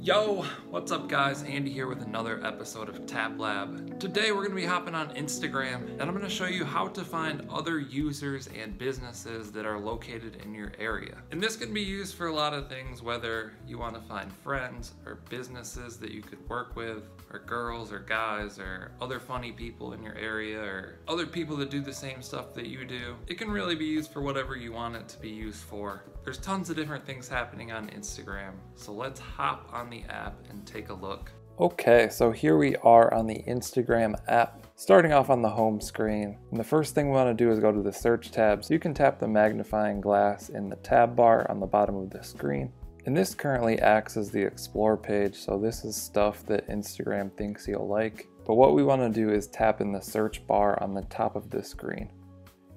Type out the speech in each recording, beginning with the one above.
Yo, what's up guys? Andy here with another episode of Tap Lab. Today we're gonna be hopping on Instagram and I'm gonna show you how to find other users and businesses that are located in your area. And this can be used for a lot of things, whether you wanna find friends or businesses that you could work with, or girls or guys or other funny people in your area or other people that do the same stuff that you do. It can really be used for whatever you want it to be used for. There's tons of different things happening on Instagram. So let's hop on the app and take a look. Okay, so here we are on the Instagram app. Starting off on the home screen, and the first thing we want to do is go to the search tab. So you can tap the magnifying glass in the tab bar on the bottom of the screen. And this currently acts as the explore page. So this is stuff that Instagram thinks you'll like. But what we want to do is tap in the search bar on the top of the screen.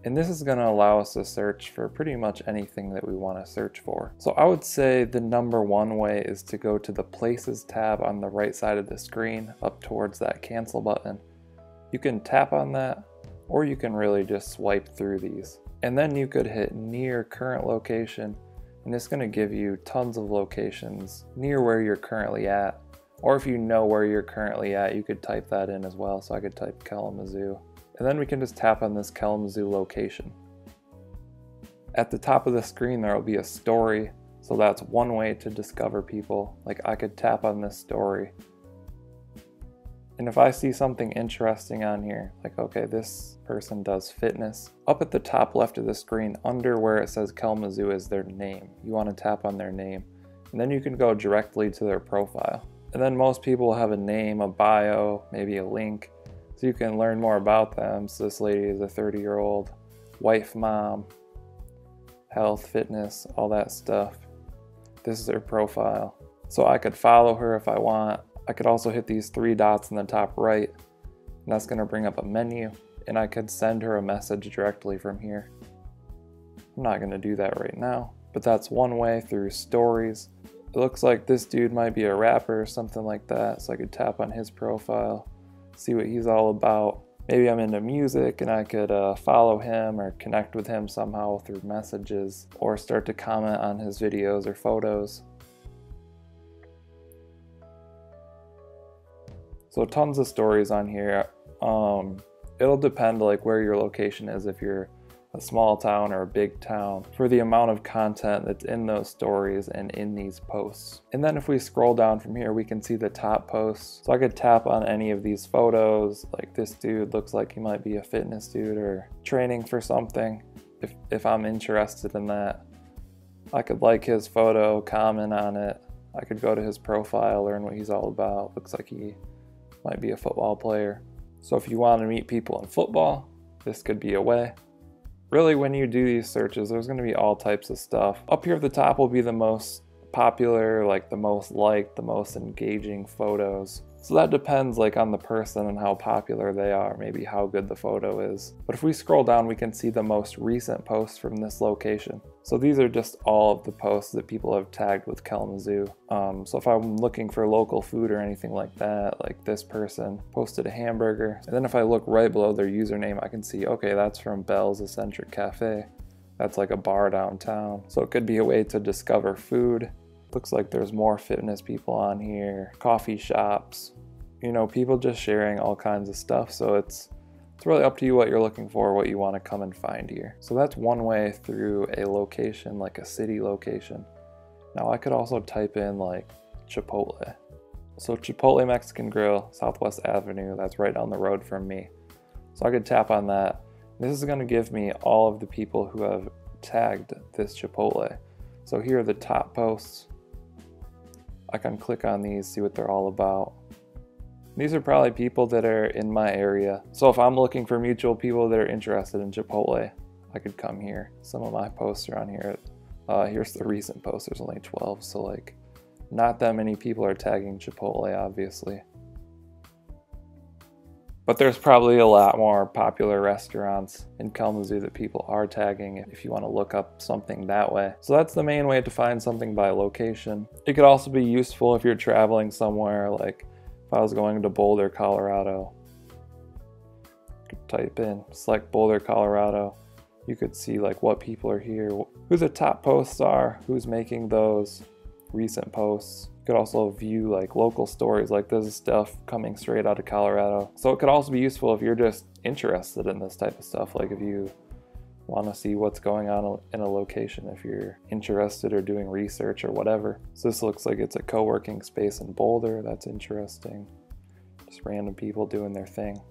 And this is going to allow us to search for pretty much anything that we want to search for. So I would say the number one way is to go to the Places tab on the right side of the screen, up towards that cancel button. You can tap on that, or you can really just swipe through these. And then you could hit near current location, and it's going to give you tons of locations near where you're currently at. Or if you know where you're currently at, you could type that in as well. So I could type Kalamazoo. And then we can just tap on this Kalamazoo location. At the top of the screen, there will be a story. So that's one way to discover people. Like I could tap on this story. And if I see something interesting on here, like, okay, this person does fitness. Up at the top left of the screen, under where it says Kalamazoo is their name. You want to tap on their name. And then you can go directly to their profile. And then most people have a name, a bio, maybe a link. So you can learn more about them. So this lady is a 30-year-old wife, mom, health, fitness, all that stuff. This is her profile. So I could follow her if I want. I could also hit these three dots in the top right, and that's gonna bring up a menu, and I could send her a message directly from here. I'm not gonna do that right now, but that's one way through stories. It looks like this dude might be a rapper or something like that. So I could tap on his profile. See what he's all about. Maybe I'm into music and I could follow him or connect with him somehow through messages or start to comment on his videos or photos. So tons of stories on here. It'll depend like where your location is, if you're a small town or a big town, for the amount of content that's in those stories and in these posts. And then if we scroll down from here, we can see the top posts. So I could tap on any of these photos, like this dude looks like he might be a fitness dude or training for something. If I'm interested in that, I could like his photo, comment on it. I could go to his profile, learn what he's all about. Looks like he might be a football player. So if you want to meet people in football, this could be a way. Really, when you do these searches, there's gonna be all types of stuff. Up here at the top will be the most popular, like the most liked, the most engaging photos. So that depends like on the person and how popular they are, maybe how good the photo is. But if we scroll down, we can see the most recent posts from this location. So these are just all of the posts that people have tagged with Kalamazoo. So if I'm looking for local food or anything like that, like this person posted a hamburger. And then if I look right below their username, I can see, okay, that's from Bell's Eccentric Cafe. That's like a bar downtown. So it could be a way to discover food. Looks like there's more fitness people on here, coffee shops, you know, people just sharing all kinds of stuff. So it's really up to you what you're looking for, what you want to come and find here. So that's one way through a location, like a city location. Now I could also type in like Chipotle. So Chipotle Mexican Grill, Southwest Avenue, that's right down the road from me. So I could tap on that. This is going to give me all of the people who have tagged this Chipotle. So here are the top posts. I can click on these, see what they're all about. These are probably people that are in my area. So if I'm looking for mutual people that are interested in Chipotle, I could come here. Some of my posts are on here. Here's the recent post, there's only 12. So like not that many people are tagging Chipotle, obviously. But there's probably a lot more popular restaurants in Kalamazoo that people are tagging if you want to look up something that way. So that's the main way to find something by location. It could also be useful if you're traveling somewhere, like if I was going to Boulder, Colorado. I could type in select Boulder, Colorado, you could see like what people are here, who the top posts are, who's making those recent posts. You could also view like local stories, like this is stuff coming straight out of Colorado. So it could also be useful if you're just interested in this type of stuff, like if you want to see what's going on in a location, if you're interested or doing research or whatever. So this looks like it's a co-working space in Boulder. That's interesting. Just random people doing their thing.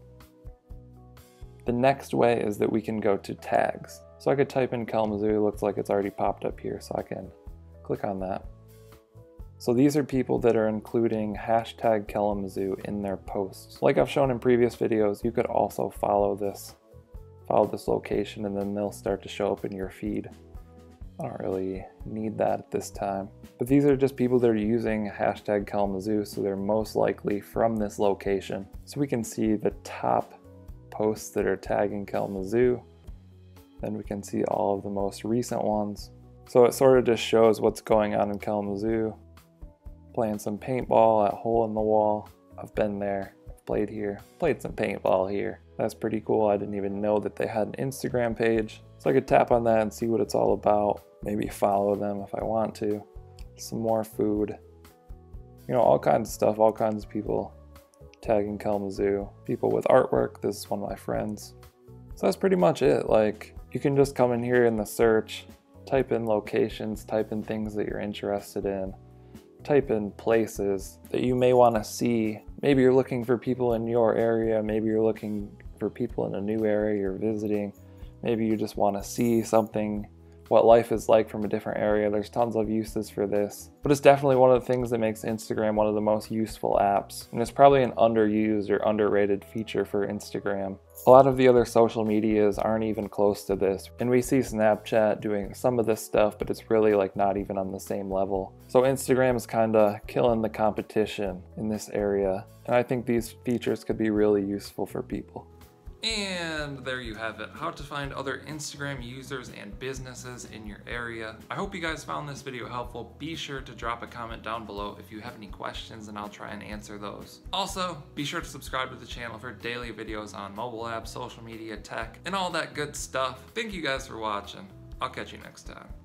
The next way is that we can go to tags. So I could type in Kalamazoo. It looks like it's already popped up here, so I can click on that. So these are people that are including hashtag Kalamazoo in their posts. Like I've shown in previous videos, you could also follow this location, and then they'll start to show up in your feed. I don't really need that at this time. But these are just people that are using hashtag Kalamazoo, so they're most likely from this location. So we can see the top posts that are tagging Kalamazoo. Then we can see all of the most recent ones. So it sort of just shows what's going on in Kalamazoo. Playing some paintball at Hole in the Wall. I've been there, played here, played some paintball here. That's pretty cool. I didn't even know that they had an Instagram page. So I could tap on that and see what it's all about. Maybe follow them if I want to. Some more food. You know, all kinds of stuff, all kinds of people tagging Kalamazoo. People with artwork. This is one of my friends. So that's pretty much it. Like, you can just come in here in the search, type in locations, type in things that you're interested in. Type in places that you may want to see. Maybe you're looking for people in your area, maybe you're looking for people in a new area you're visiting, maybe you just want to see something, what life is like from a different area. There's tons of uses for this, but it's definitely one of the things that makes Instagram one of the most useful apps, and it's probably an underused or underrated feature for Instagram. A lot of the other social medias aren't even close to this, and we see Snapchat doing some of this stuff, but it's really like not even on the same level. So Instagram is kind of killing the competition in this area, and I think these features could be really useful for people. And there you have it, how to find other Instagram users and businesses in your area. I hope you guys found this video helpful. Be sure to drop a comment down below if you have any questions, and I'll try and answer those. Also, be sure to subscribe to the channel for daily videos on mobile apps, social media, tech, and all that good stuff. Thank you guys for watching. I'll catch you next time.